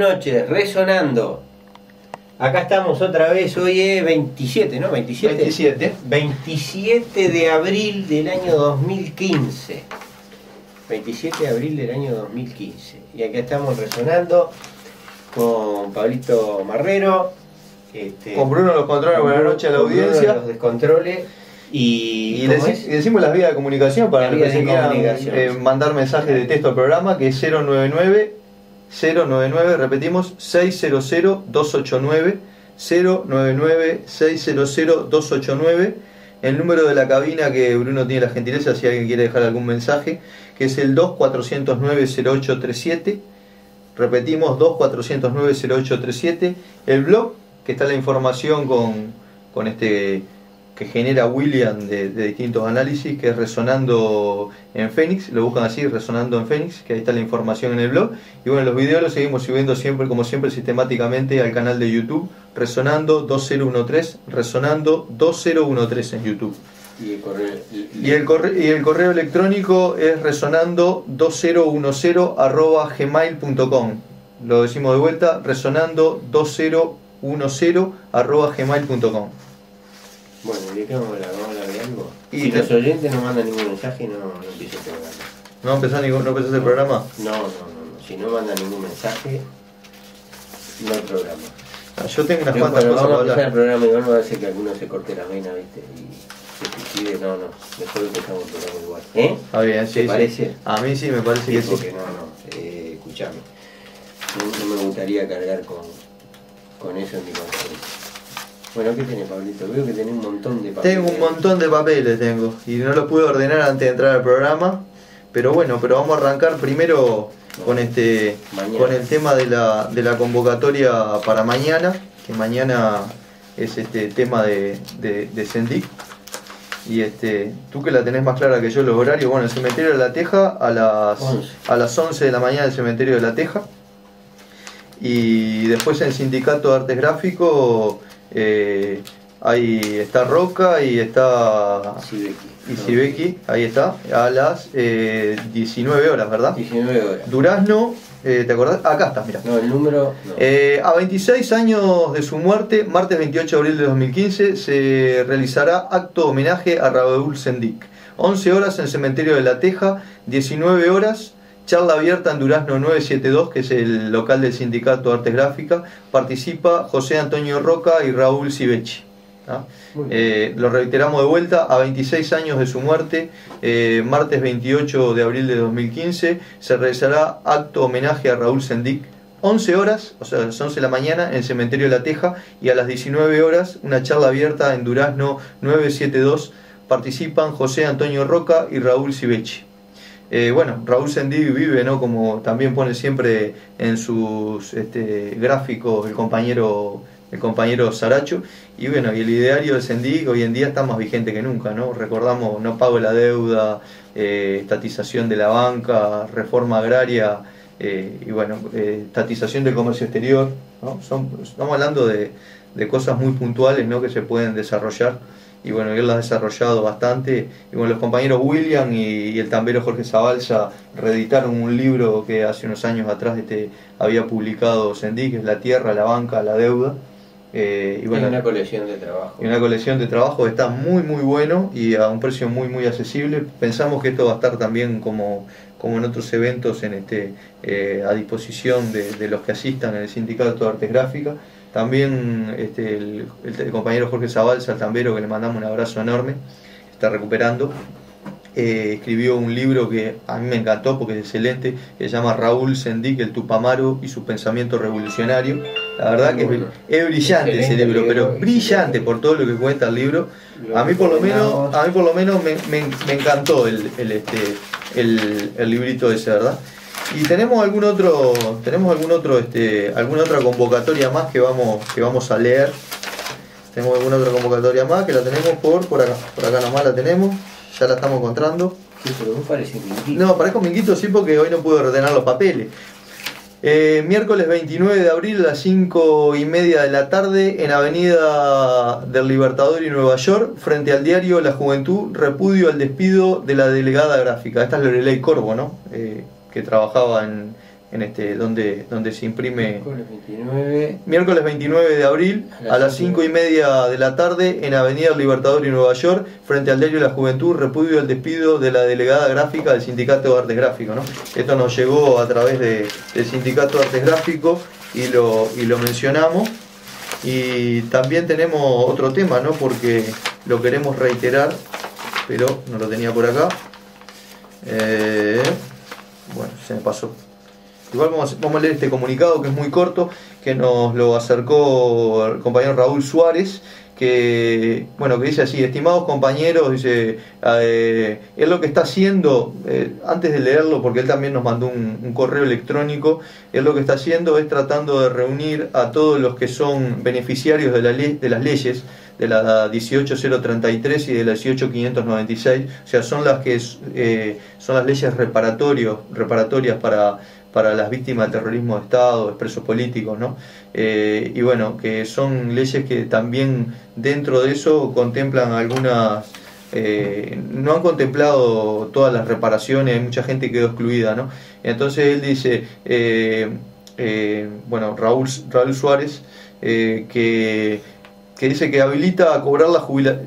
Noches, resonando. Acá estamos otra vez, hoy es 27, ¿no? 27 de abril del año 2015. 27 de abril del año 2015. Y acá estamos resonando con Pablito Marrero. Con Bruno los controles, buenas noches a la audiencia. Los descontroles. Y decimos las vías de comunicación para los que quieran mandar mensajes de texto al programa, que es 099, repetimos, 600-289, 099-600-289, el número de la cabina que Bruno tiene la gentileza, si alguien quiere dejar algún mensaje, que es el 2409-0837, repetimos, 2409-0837, el blog, que está la información con este que genera William de distintos análisis, que es Resonando en Fénix, lo buscan así, Resonando en Fénix, que ahí está la información en el blog. Y bueno, los videos los seguimos subiendo siempre, como siempre, sistemáticamente al canal de YouTube, Resonando2013, Resonando2013 en YouTube. Y el correo electrónico es resonando2010@gmail.com. Lo decimos de vuelta, resonando2010@gmail.com. Bueno, ¿de qué vamos a hablar? ¿Vamos a hablar de algo? Y si los oyentes no mandan ningún mensaje, no empiezo el programa. ¿No empezás el programa? No. Si no mandan ningún mensaje, no hay programa. Yo tengo unas cuantas cosas para hablar. Vamos a empezar el programa igual, va a ser que alguno se corte la vena, ¿viste? Y se decide, mejor empezamos el programa igual. ¿Eh? Ah, bien, sí. ¿Te parece? A mí sí, me parece que sí. Porque escuchame. No me gustaría cargar con eso en mi conciencia. Bueno, ¿qué tenés, Pablito? Veo que tenés un montón de papeles. Tengo un montón de papeles, y no los pude ordenar antes de entrar al programa. Pero bueno, vamos a arrancar primero con el tema de la convocatoria para mañana, que mañana es este tema de Sendic. Y tú que la tenés más clara que yo los horarios, bueno, el cementerio de la Teja a las 11 de la mañana, el cementerio de la Teja. Y después en el Sindicato de Artes Gráficos. Ahí está Roca y está Zibechi, ahí está, a las 19 horas, ¿verdad? 19 horas. Durazno, ¿te acordás? Acá está, mira. No, el número. No. A 26 años de su muerte, martes 28 de abril de 2015, se realizará acto de homenaje a Raúl Sendic. 11 horas en el cementerio de La Teja, 19 horas. Charla abierta en Durazno 972, que es el local del Sindicato de Artes Gráficas. Participa José Antonio Roca y Raúl Zibechi. Lo reiteramos de vuelta, a 26 años de su muerte, martes 28 de abril de 2015, se realizará acto homenaje a Raúl Sendic. 11 horas, o sea, las 11 de la mañana, en el cementerio de La Teja, y a las 19 horas, una charla abierta en Durazno 972. Participan José Antonio Roca y Raúl Zibechi. Bueno, Raúl Sendic vive, ¿no? Como también pone siempre en sus gráficos el compañero Saracho. Y bueno, y el ideario de Sendic hoy en día está más vigente que nunca, ¿no? Recordamos, no pago la deuda, estatización de la banca, reforma agraria, y bueno, estatización del comercio exterior, ¿no? Estamos hablando de cosas muy puntuales, ¿no? Que se pueden desarrollar. Y bueno, él lo ha desarrollado bastante. Y bueno, los compañeros William y el tambero Jorge Zabalza reeditaron un libro que hace unos años atrás había publicado Sendic, que es La Tierra, la Banca, la Deuda. Y bueno, una colección de trabajo. Y una colección de trabajo está muy bueno y a un precio muy accesible. Pensamos que esto va a estar también como en otros eventos a disposición de los que asistan en el Sindicato de Artes Gráficas. También el compañero Jorge Zabalza, el tambero, que le mandamos un abrazo enorme, está recuperando, escribió un libro que a mí me encantó porque es excelente, que se llama Raúl Sendic, el Tupamaro y su pensamiento revolucionario. La verdad que es brillante ese libro, pero brillante por todo lo que cuenta el libro. A mí por lo menos me encantó el librito ese, ¿verdad? Y tenemos alguna otra convocatoria más que vamos a leer. Tenemos alguna otra convocatoria más que la tenemos por acá nomás la tenemos, ya la estamos encontrando. Sí, pero vos pareces minguito. No, parezco minguito, sí, porque hoy no pude ordenar los papeles. Miércoles 29 de abril a las 5:30 de la tarde en Avenida del Libertador y Nueva York, frente al diario La Juventud, repudio al despido de la delegada gráfica. Esta es Lorelay Corvo, ¿no? Que trabajaba en en este, donde se imprime miércoles 29 de abril a las 5:30 de la tarde en Avenida Libertador y Nueva York, frente al Diario de la Juventud, repudio al despido de la delegada gráfica del Sindicato de Artes Gráficos, ¿no? Esto nos llegó a través del Sindicato de Artes Gráficos y lo mencionamos. Y también tenemos otro tema, ¿no? Porque lo queremos reiterar, pero no lo tenía por acá. Bueno, se me pasó. Igual vamos a leer este comunicado, que es muy corto, que nos lo acercó el compañero Raúl Suárez, que bueno, que dice así: estimados compañeros, dice, él lo que está haciendo, antes de leerlo, porque él también nos mandó un correo electrónico, él lo que está haciendo es tratando de reunir a todos los que son beneficiarios de las leyes, de la 18033 y de la 18596, o sea, son las que son las leyes reparatorias para las víctimas del terrorismo de Estado, presos políticos, ¿no? Y bueno, que son leyes que también dentro de eso contemplan algunas, no han contemplado todas las reparaciones, hay mucha gente que quedó excluida, ¿no? Entonces él dice, bueno, Raúl Suárez, que dice que habilita a cobrar la jubilación.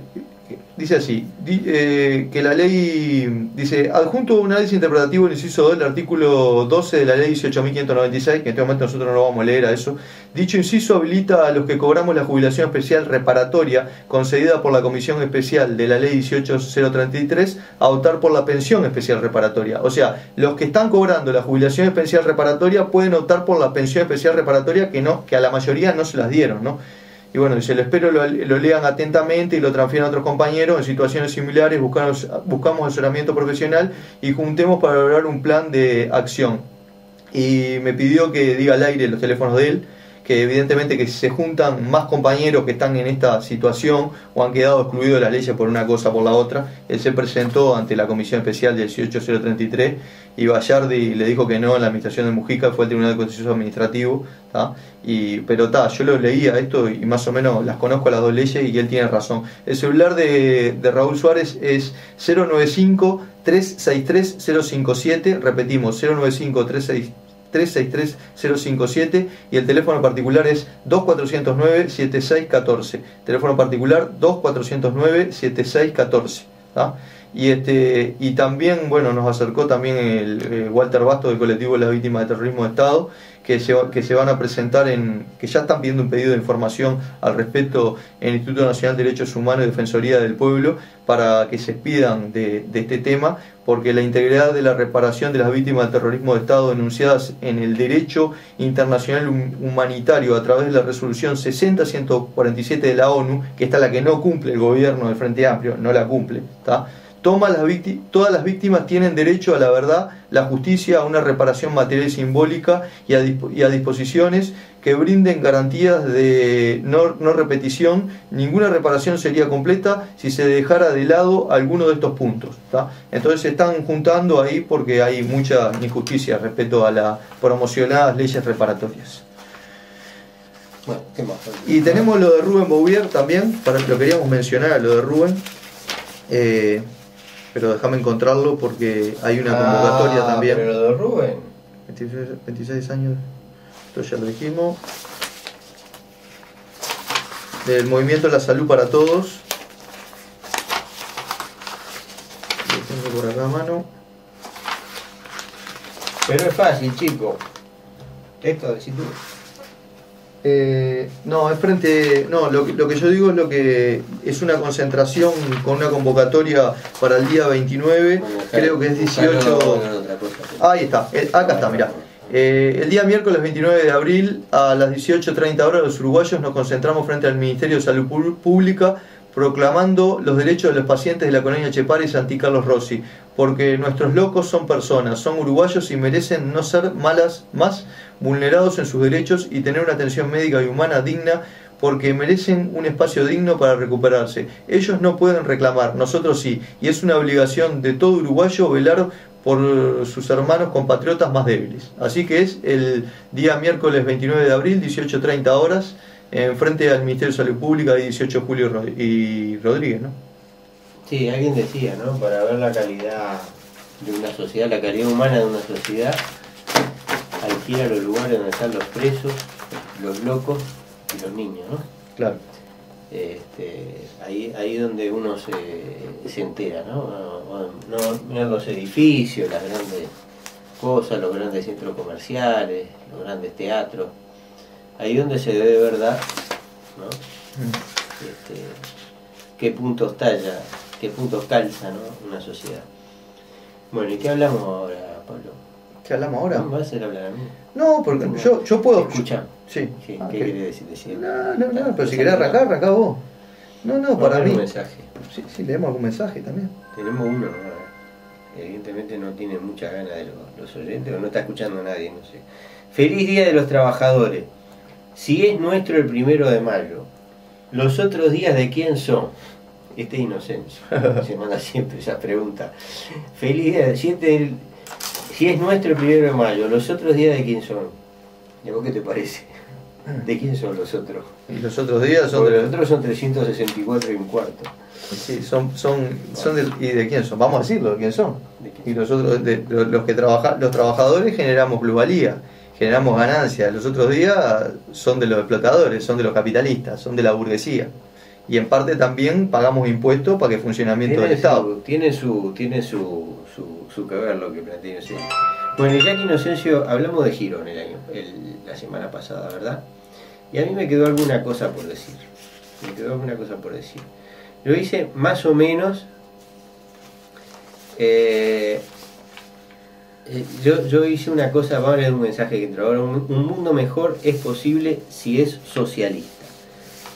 Dice así, que la ley, dice, adjunto un análisis interpretativo en el inciso 2 del artículo 12 de la ley 18.596, que en este momento nosotros no lo vamos a leer a eso. Dicho inciso habilita a los que cobramos la jubilación especial reparatoria concedida por la Comisión Especial de la ley 18.033 a optar por la pensión especial reparatoria. O sea, los que están cobrando la jubilación especial reparatoria pueden optar por la pensión especial reparatoria que a la mayoría no se las dieron, ¿no? Y bueno, dice, lo espero lo lean atentamente y lo transfieran a otros compañeros en situaciones similares, buscamos asesoramiento profesional y juntemos para elaborar un plan de acción. Y me pidió que diga al aire los teléfonos de él, que evidentemente que se juntan más compañeros que están en esta situación o han quedado excluidos de las leyes por una cosa o por la otra. Él se presentó ante la Comisión Especial del 18033 y Vallardi le dijo que no en la administración de Mujica, fue el Tribunal Contencioso Administrativo, ¿tá? Yo lo leía esto y más o menos las conozco las dos leyes y él tiene razón. El celular de Raúl Suárez es 095-363-057, repetimos, 095-363-057, y el teléfono particular es 2409-7614, teléfono particular 2409-7614, ¿tá? Y también, bueno, nos acercó también el Walter Basto del colectivo de las víctimas de terrorismo de Estado, que se van a presentar, que ya están pidiendo un pedido de información al respecto en el Instituto Nacional de Derechos Humanos y Defensoría del Pueblo, para que se expidan de este tema, porque la integridad de la reparación de las víctimas del terrorismo de Estado denunciadas en el derecho internacional humanitario a través de la resolución 60-147 de la ONU, que esta es la que no cumple el gobierno del Frente Amplio, no la cumple, ¿está? Todas las víctimas tienen derecho a la verdad, la justicia, a una reparación material y simbólica y a disposiciones que brinden garantías de no repetición. Ninguna reparación sería completa si se dejara de lado alguno de estos puntos, ¿tá? Entonces se están juntando ahí porque hay mucha injusticia respecto a las promocionadas leyes reparatorias. Bueno, ¿qué más? Y tenemos lo de Rubén Bouvier también, lo queríamos mencionar, lo de Rubén. Pero déjame encontrarlo porque hay una convocatoria también. Pero lo de Rubén. 26 años, esto ya lo dijimos. Del movimiento La Salud para Todos. Lo tengo por acá a mano. Pero es fácil, chico. Esto decís tú. No, es frente. No, lo que yo digo es lo que es una concentración con una convocatoria para el día 29, bueno, creo que es 18. Ahí está, acá está, mirá. El día miércoles 29 de abril a las 18:30 horas, los uruguayos nos concentramos frente al Ministerio de Salud Pública, proclamando los derechos de los pacientes de la colonia Chepare y Santi Carlos Rossi, porque nuestros locos son personas, son uruguayos y merecen no ser más vulnerados en sus derechos y tener una atención médica y humana digna, porque merecen un espacio digno para recuperarse. Ellos no pueden reclamar, nosotros sí, y es una obligación de todo uruguayo velar por sus hermanos compatriotas más débiles. Así que es el día miércoles 29 de abril, 18:30 horas, frente al Ministerio de Salud Pública de 18 de julio y Rodríguez, ¿no? Sí, alguien decía, ¿no? Para ver la calidad de una sociedad, la calidad humana de una sociedad, hay ir a los lugares donde están los presos, los locos y los niños, ¿no? Claro. Ahí donde uno se entera, ¿no? No los edificios, las grandes cosas, los grandes centros comerciales, los grandes teatros, ahí donde se ve de verdad, ¿no? Qué puntos talla, qué puntos calza, ¿no? Una sociedad. Bueno, ¿y qué hablamos ahora, Pablo? ¿Qué hablamos ahora? ¿No vas a hacer hablar a mí? No, porque yo puedo... Escucha. Sí. ¿Qué querés decir? No, pero si querés arrancar, arrancá vos. No, para mí... un mensaje. Sí, leemos algún mensaje también. Tenemos uno, evidentemente no tiene mucha ganas de los oyentes, o no está escuchando a nadie, no sé. Feliz Día de los Trabajadores. Si es nuestro el 1 de mayo, ¿los otros días de quién son? Este es Inocencio, se manda siempre esa pregunta. Feliz Día, si es nuestro el 1 de mayo, ¿los otros días de quién son? ¿Y vos qué te parece? ¿De quién son los otros? ¿Y los otros días son? Porque los otros son 364 1/4. Sí, ¿y de quién son? Vamos a decirlo, ¿de quién son? Y nosotros, los trabajadores generamos globalía, generamos ganancias. Los otros días son de los explotadores, son de los capitalistas, son de la burguesía. Y en parte también pagamos impuestos para que funcionamiento del Estado. Tiene su que ver lo que plantea Inocencio. Bueno, ya que Inocencio, hablamos de Girón la semana pasada, ¿verdad? Y a mí me quedó alguna cosa por decir. Lo hice más o menos. Yo hice una cosa, vamos a leer un mensaje que entró ahora. Un mundo mejor es posible si es socialista.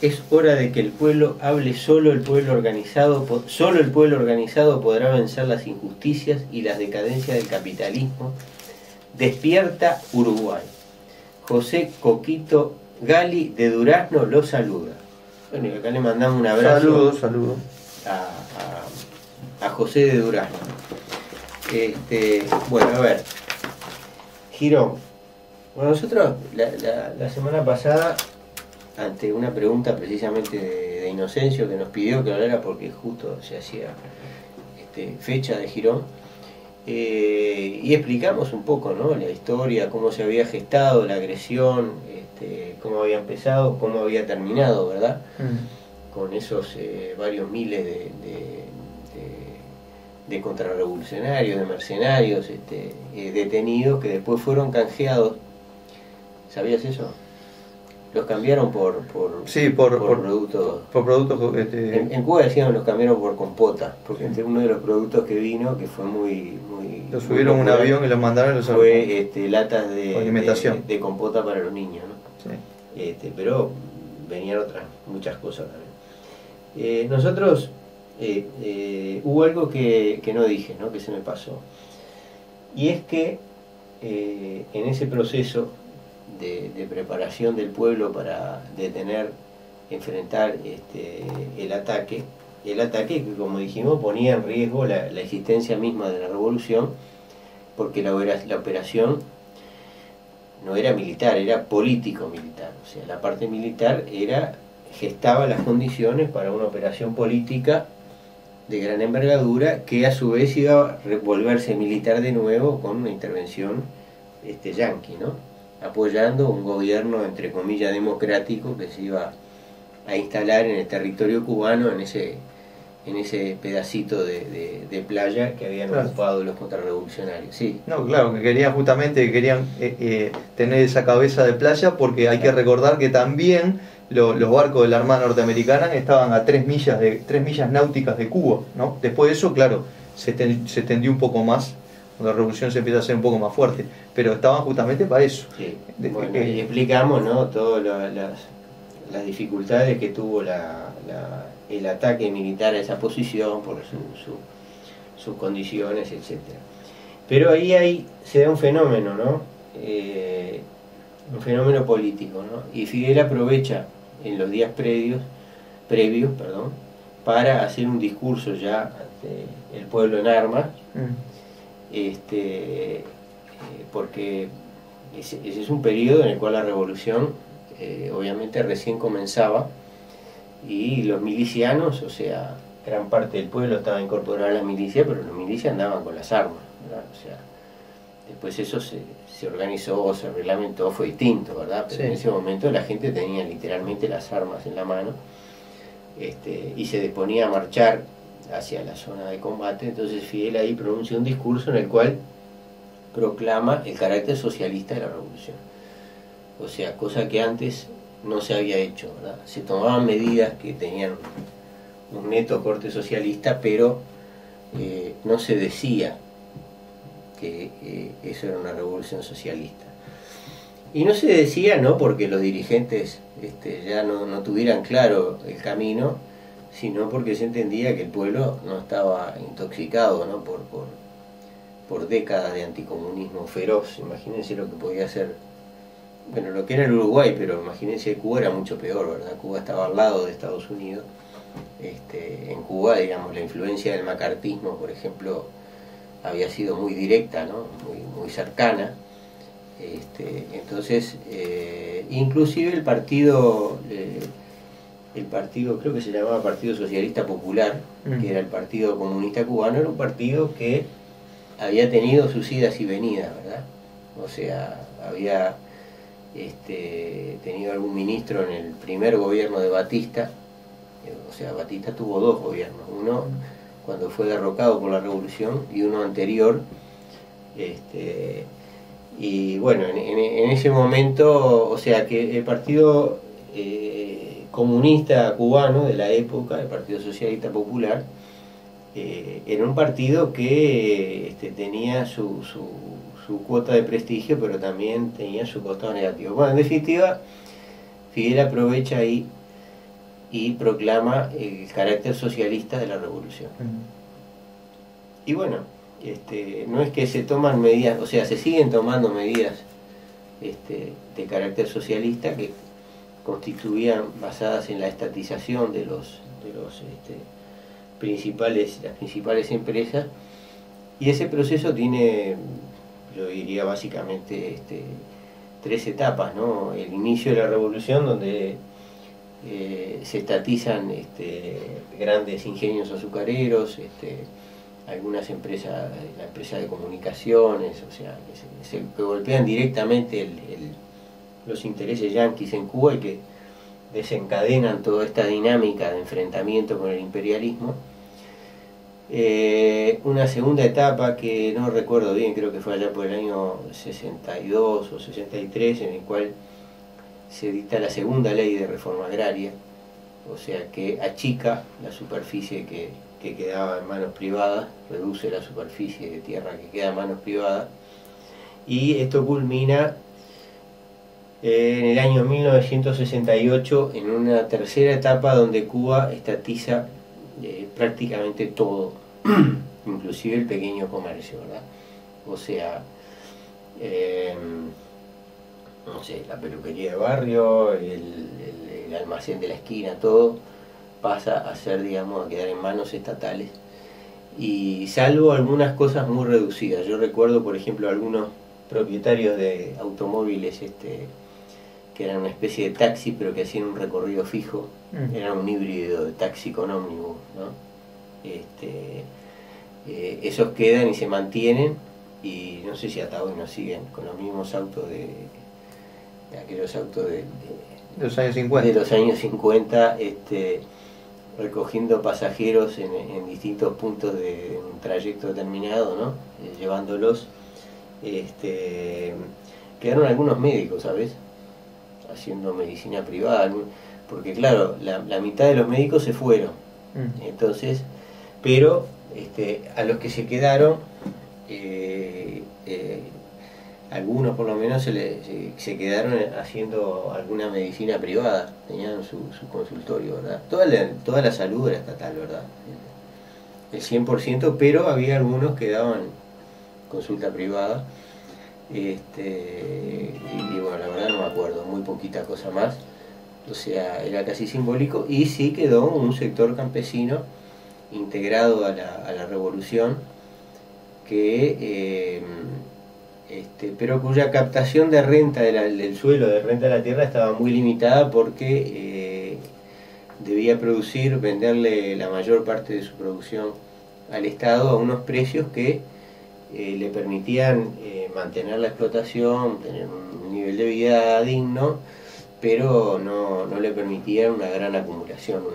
Es hora de que el pueblo hable, solo el pueblo organizado podrá vencer las injusticias y las decadencias del capitalismo. Despierta Uruguay. José Coquito Gali de Durazno lo saluda. Bueno, y acá le mandamos un abrazo. Saludo. A José de Durazno. Bueno, a ver. Girón. Bueno, nosotros la semana pasada, ante una pregunta precisamente de Inocencio, que nos pidió que hablara porque justo se hacía fecha de Girón, y explicamos un poco, ¿no?, la historia, cómo se había gestado la agresión, cómo había empezado, cómo había terminado, ¿verdad? Con esos varios miles de contrarrevolucionarios, de mercenarios detenidos, que después fueron canjeados. ¿Sabías eso? Los cambiaron por productos. Por productos en Cuba decían los cambiaron por compota, porque entre uno de los productos que vino, que fue muy lo subieron a un avión y los mandaron a los fue latas de compota para los niños, ¿no? Sí. Pero venían otras muchas cosas también. Nosotros hubo algo que no dije, ¿no?, que se me pasó. Y es que en ese proceso de preparación del pueblo para detener, enfrentar el ataque que, como dijimos, ponía en riesgo la existencia misma de la revolución, porque la operación no era militar, era político-militar. O sea, la parte militar gestaba las condiciones para una operación política de gran envergadura, que a su vez iba a revolverse militar de nuevo con una intervención yanqui, ¿no?, apoyando un gobierno, entre comillas, democrático, que se iba a instalar en el territorio cubano, en ese pedacito de playa que habían ocupado los contrarrevolucionarios. Sí. No, claro, que querían justamente tener esa cabeza de playa, porque hay que recordar que también los barcos de la Armada Norteamericana estaban a 3 millas náuticas de Cuba, ¿no? Después de eso, claro, se extendió un poco más. La revolución se empieza a hacer un poco más fuerte, pero estaban justamente para eso. Sí. Bueno, y explicamos, ¿no?, todas las dificultades que tuvo el ataque militar a esa posición por sus condiciones, etc. Pero ahí se da un fenómeno, ¿no?, un fenómeno político, ¿no? Y Fidel aprovecha en los días previos, para hacer un discurso ya ante el pueblo en armas. Porque ese es un periodo en el cual la revolución obviamente recién comenzaba, y los milicianos, o sea, gran parte del pueblo estaba incorporado a las milicias, pero los milicias andaban con las armas, ¿verdad? O sea, Después eso se organizó o se reglamentó, fue distinto, ¿verdad? Pero sí, en ese momento la gente tenía literalmente las armas en la mano, y se disponía a marchar hacia la zona de combate. Entonces Fidel ahí pronuncia un discurso en el cual proclama el carácter socialista de la revolución. O sea, cosa que antes no se había hecho, ¿verdad? Se tomaban medidas que tenían un neto corte socialista, pero no se decía que eso era una revolución socialista. Y no se decía, no porque los dirigentes ya no tuvieran claro el camino, sino porque se entendía que el pueblo no estaba intoxicado, ¿no? por décadas de anticomunismo feroz. Imagínense lo que podía ser, bueno, lo que era el Uruguay, pero imagínense, Cuba era mucho peor, ¿verdad? Cuba estaba al lado de Estados Unidos. En Cuba, digamos, la influencia del macartismo, por ejemplo, había sido muy directa, ¿no? muy cercana. Entonces, inclusive el partido, creo que se llamaba Partido Socialista Popular, que era el Partido Comunista Cubano, era un partido que había tenido sus idas y venidas, ¿verdad? O sea, había tenido algún ministro en el primer gobierno de Batista. O sea, Batista tuvo dos gobiernos, uno cuando fue derrocado por la revolución y uno anterior. Y bueno, en ese momento, o sea, que el Partido Comunista Cubano de la época, el Partido Socialista Popular, era un partido que tenía su cuota de prestigio, pero también tenía su costado negativo. Bueno, en definitiva, Fidel aprovecha ahí y proclama el carácter socialista de la revolución. Y bueno, no es que se toman medidas, o sea, se siguen tomando medidas de carácter socialista que constituían, basadas en la estatización de las principales empresas, y ese proceso tiene, yo diría básicamente, tres etapas, ¿no? El inicio de la revolución, donde se estatizan grandes ingenios azucareros, algunas empresas, la empresa de comunicaciones, o sea, que golpean directamente los intereses yanquis en Cuba y que desencadenan toda esta dinámica de enfrentamiento con el imperialismo. Una segunda etapa que no recuerdo bien, creo que fue allá por el año 62 o 63, en el cual se dicta la segunda ley de reforma agraria, o sea, que achica la superficie que quedaba en manos privadas, reduce la superficie de tierra que queda en manos privadas, y esto culmina en el año 1968 en una tercera etapa donde Cuba estatiza prácticamente todo, inclusive el pequeño comercio, ¿verdad? O sea, no sé, la peluquería de barrio, el almacén de la esquina, todo pasa a ser, digamos, a quedar en manos estatales, y salvo algunas cosas muy reducidas. Yo recuerdo, por ejemplo, algunos propietarios de automóviles que eran una especie de taxi, pero que hacían un recorrido fijo, era un híbrido de taxi con ómnibus, ¿no? Esos quedan y se mantienen, y no sé si hasta hoy nos siguen con los mismos autos de aquellos autos de los años 50, recogiendo pasajeros en distintos puntos de un trayecto determinado, ¿no? Llevándolos. Quedaron algunos médicos, ¿sabes?, haciendo medicina privada, porque claro, la mitad de los médicos se fueron. Entonces, pero a los que se quedaron, algunos por lo menos se quedaron haciendo alguna medicina privada, tenían su consultorio, ¿verdad? Toda la salud era estatal, ¿verdad? El 100%, pero había algunos que daban consulta privada, y bueno, la verdad no me acuerdo, muy poquita cosa más, o sea, era casi simbólico, y sí quedó un sector campesino integrado a la revolución, que... pero cuya captación de renta del suelo, de renta de la tierra, estaba muy limitada, porque debía producir, venderle la mayor parte de su producción al Estado a unos precios que le permitían mantener la explotación, tener un nivel de vida digno, pero no le permitían una gran acumulación, ¿no?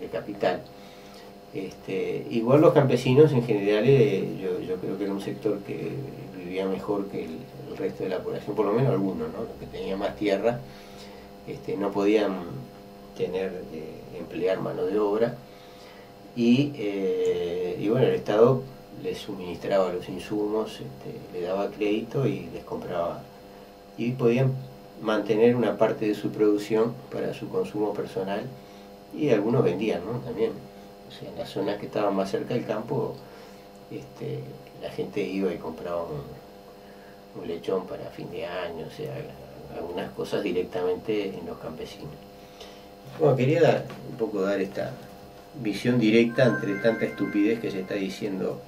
de capital. Igual los campesinos en general, yo creo que era un sector que vivía mejor que el resto de la población, por lo menos algunos, ¿no? Los que tenían más tierra no podían tener, emplear mano de obra, y bueno, el Estado les suministraba los insumos, le daba crédito y les compraba, y podían mantener una parte de su producción para su consumo personal, y algunos vendían, ¿no? También, o sea, en las zonas que estaban más cerca del campo, la gente iba y compraba un lechón para fin de año, o sea, algunas cosas directamente en los campesinos. Bueno, quería un poco dar esta visión directa entre tanta estupidez que se está diciendo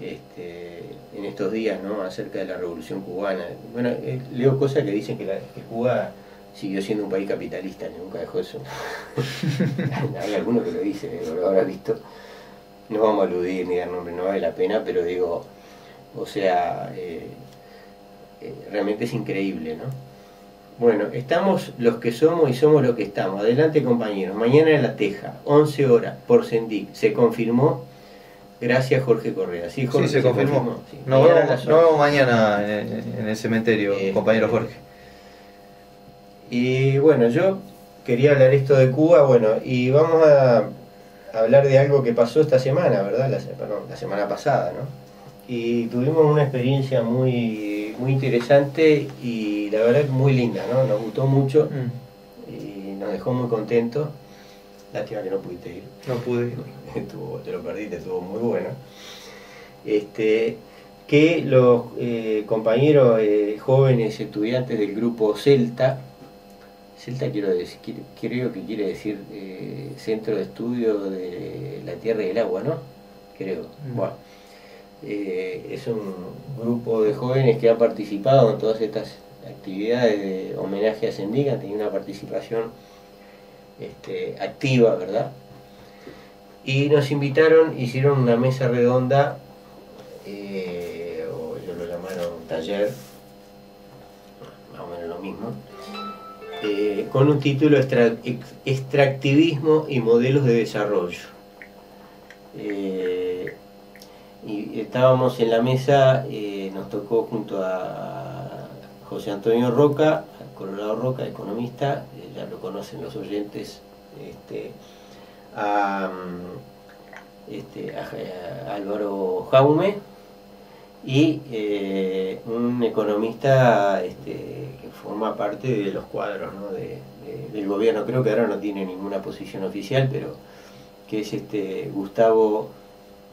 en estos días, ¿no?, acerca de la Revolución Cubana. Bueno, leo cosas que dicen que Cuba siguió siendo un país capitalista, nunca dejó eso. Hay alguno que lo dice, lo habrá visto. No vamos a aludir ni dar nombre, no vale la pena, pero digo, o sea, realmente es increíble, ¿no? Bueno, estamos los que somos y somos los que estamos. Adelante, compañeros. Mañana en La Teja, 11 horas, por Sendic. Se confirmó. Gracias, Jorge Correa. Sí, Jorge, sí, se confirmó. Sí. Nos vemos mañana en el cementerio, compañero Jorge. Y bueno, yo quería hablar esto de Cuba, bueno, y vamos a hablar de algo que pasó esta semana, ¿verdad? La semana pasada, ¿no? Y tuvimos una experiencia muy interesante y la verdad muy linda, ¿no? Nos gustó mucho y nos dejó muy contentos. Lástima que no pudiste ir. No pude ir. Te lo perdiste, estuvo muy bueno. Que los compañeros jóvenes estudiantes del grupo Celta, creo que quiere decir Centro de Estudio de la Tierra y el Agua, ¿no? Creo. Bueno, es un grupo de jóvenes que ha participado en todas estas actividades de homenaje a Sendic, han tenido una participación activa, ¿verdad? Y nos invitaron, hicieron una mesa redonda, o ellos lo llamaron taller, más o menos lo mismo, con un título: Extractivismo y modelos de desarrollo. Y estábamos en la mesa, nos tocó junto a José Antonio Roca, Colorado Roca, economista, ya lo conocen los oyentes, a Álvaro Jaume, y un economista que forma parte de los cuadros, ¿no?, del gobierno. Creo que ahora no tiene ninguna posición oficial, pero que es Gustavo,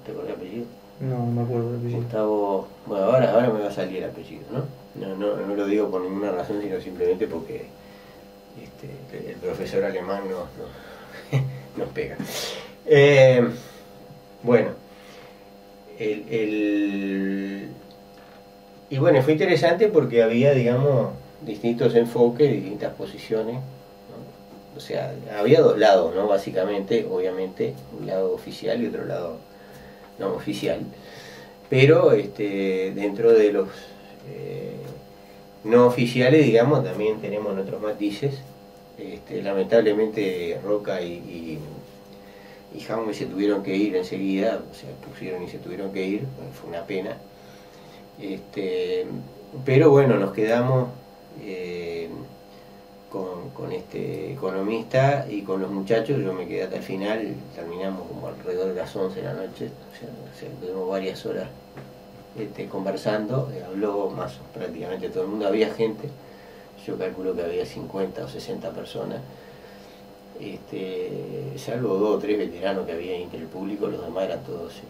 ¿te acordás el apellido? No, no me acuerdo el apellido. Gustavo, bueno, ahora me va a salir el apellido, ¿no? No lo digo por ninguna razón, sino simplemente porque el profesor alemán nos pega. Bueno, y bueno, fue interesante porque había, digamos, distintos enfoques, distintas posiciones, ¿no? O sea, había dos lados, ¿no? Básicamente, obviamente, un lado oficial y otro lado no oficial. Pero dentro de los no oficiales, digamos, también tenemos nuestros matices. Lamentablemente Roca y Jaume se tuvieron que ir enseguida, o sea, pusieron y se tuvieron que ir, fue una pena. Pero bueno, nos quedamos con este economista y con los muchachos. Yo me quedé hasta el final, terminamos como alrededor de las 11 de la noche, o sea tuvimos varias horas conversando, habló más prácticamente todo el mundo, había gente, yo calculo que había 50 o 60 personas, salvo 2 o 3 veteranos que había entre el público, los demás eran todos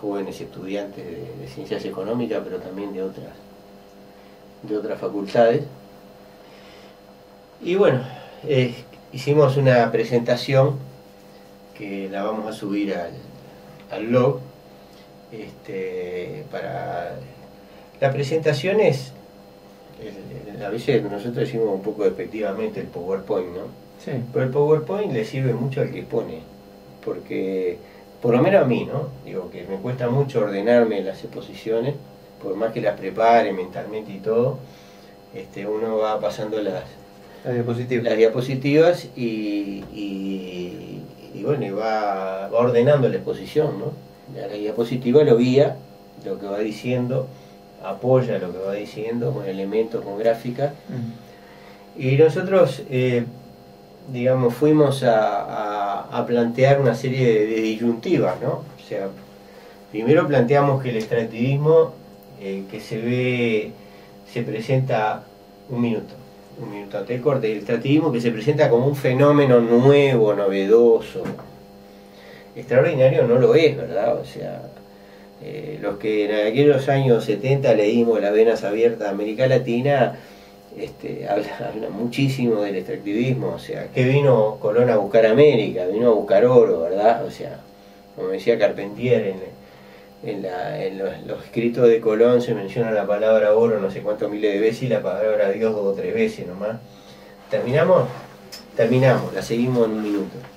jóvenes estudiantes de ciencias económicas, pero también de otras facultades. Y bueno, hicimos una presentación que la vamos a subir al blog. Para la presentación es, a veces nosotros decimos un poco despectivamente el PowerPoint, ¿no? Sí. Pero el PowerPoint le sirve mucho al que expone, porque por lo menos a mí, ¿no? Digo, que me cuesta mucho ordenarme las exposiciones, por más que las prepare mentalmente y todo, uno va pasando las diapositivas y bueno, y va ordenando la exposición, ¿no? La diapositiva lo guía, lo que va diciendo, apoya lo que va diciendo con elementos, con gráficas. Y nosotros, digamos, fuimos a plantear una serie de disyuntivas, ¿no? O sea, primero planteamos que el extractivismo que se ve, se presenta un minuto antes del corte, el extractivismo que se presenta como un fenómeno nuevo, novedoso, extraordinario no lo es, ¿verdad? O sea, los que en aquellos años 70 leímos Las venas abiertas de América Latina, habla muchísimo del extractivismo. O sea, ¿qué vino Colón a buscar América? Vino a buscar oro, ¿verdad? O sea, como decía Carpentier, en los escritos de Colón se menciona la palabra oro no sé cuántos miles de veces y la palabra Dios 2 o 3 veces nomás. Terminamos, la seguimos en un minuto.